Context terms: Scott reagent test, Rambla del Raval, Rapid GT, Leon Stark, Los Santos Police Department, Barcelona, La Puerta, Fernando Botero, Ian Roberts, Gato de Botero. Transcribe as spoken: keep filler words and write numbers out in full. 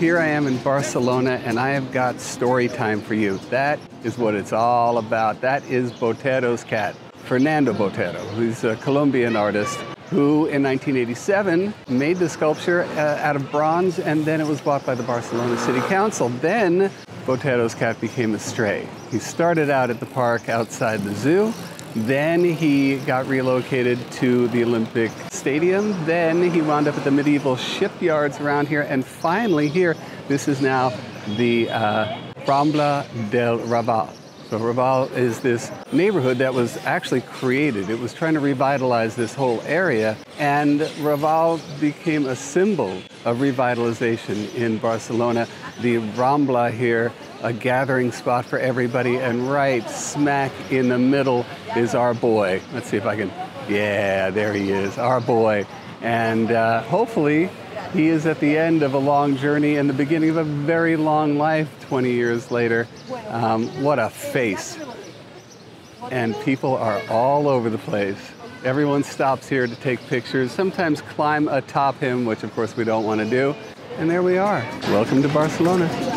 Here I am in Barcelona, and I have got story time for you. That is what it's all about. That is Botero's cat, Fernando Botero, who's a Colombian artist who, in nineteen eighty-seven, made the sculpture uh, out of bronze, and then it was bought by the Barcelona City Council. Then Botero's cat became a stray. He started out at the park outside the zoo. Then he got relocated to the Olympic Stadium. Then he wound up at the medieval shipyards around here. And finally here, this is now the uh, Rambla del Raval. So Raval is this neighborhood that was actually created. It was trying to revitalize this whole area. And Raval became a symbol of revitalization in Barcelona. The Rambla here, a gathering spot for everybody, and right smack in the middle is our boy. Let's see if I can, yeah, there he is, our boy. And uh, hopefully he is at the end of a long journey and the beginning of a very long life twenty years later. Um, what a face. And people are all over the place. Everyone stops here to take pictures, sometimes climb atop him, which of course we don't want to do. And there we are. Welcome to Barcelona.